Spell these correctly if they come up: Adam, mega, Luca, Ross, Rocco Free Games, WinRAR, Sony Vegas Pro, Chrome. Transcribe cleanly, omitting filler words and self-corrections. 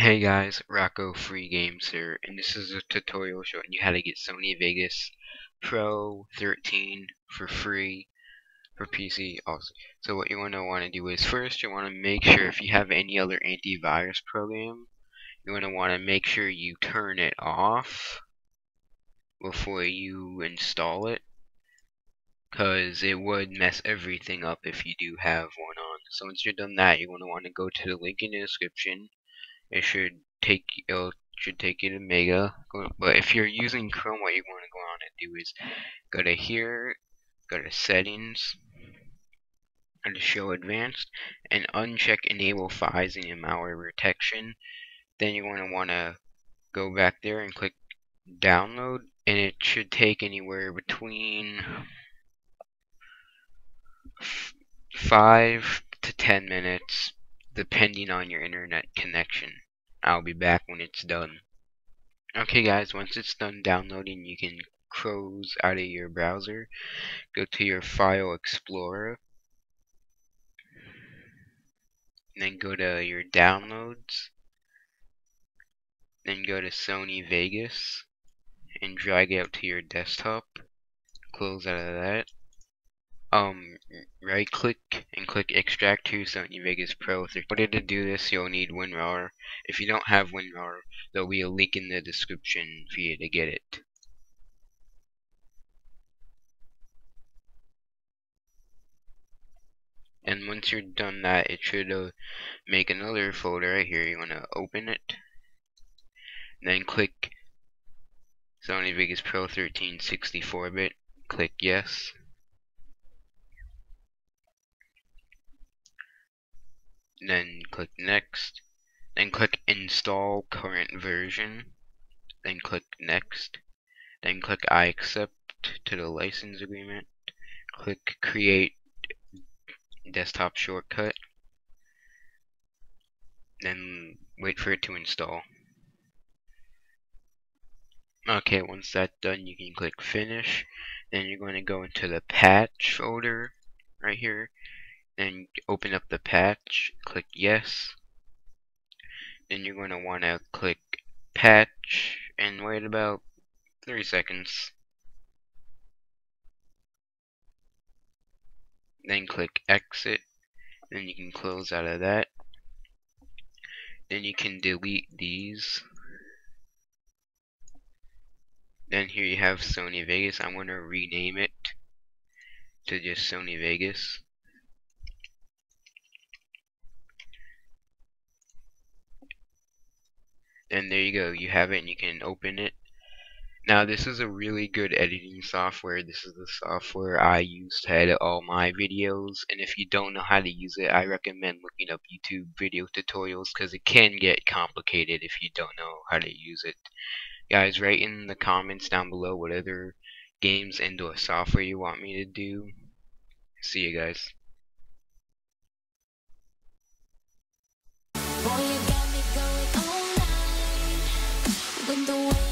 Hey guys, Rocco Free Games here, and this is a tutorial showing you how to get Sony Vegas Pro 13 for free for PC also. So what you want to do is, first you want to make sure if you have any other antivirus program, you want to make sure you turn it off before you install it, because it would mess everything up if you do have one on. So once you've done that, you want to go to the link in the description. It should take you to Mega, but if you're using Chrome, what you want to go on and do is go to here, go to settings, go to show advanced, and uncheck enable files and malware protection. Then you want to go back there and click download, and it should take anywhere between 5 to 10 minutes. Depending on your internet connection. I'll be back when it's done. Okay guys, once it's done downloading, you can close out of your browser, go to your file explorer, and then go to your downloads, then go to Sony Vegas and drag it out to your desktop. Close out of that. Right click and click extract to Sony Vegas Pro. In order to do this, you'll need WinRAR. If you don't have WinRAR, there'll be a link in the description for you to get it. And once you're done that, it should make another folder right here. You want to open it, and then click Sony Vegas Pro 13 64-bit. Click yes. Then click next, then click install current version, then click next, then click I accept to the license agreement, click create desktop shortcut, then wait for it to install. Okay, once that's done, you can click finish. Then you're going to go into the patch folder right here. Then open up the patch, click yes. Then you're going to want to click patch and wait about 30 seconds. Then click exit. Then you can close out of that. Then you can delete these. Then here you have Sony Vegas. I'm going to rename it to just Sony Vegas. And there you go, you have it, and you can open it. Now this is a really good editing software. This is the software I use to edit all my videos, and if you don't know how to use it, I recommend looking up YouTube video tutorials, because it can get complicated if you don't know how to use it. Guys, write in the comments down below what other games and/or software you want me to do. See you guys. Boy, you got me going. The way